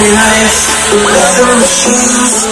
my life, leather machines.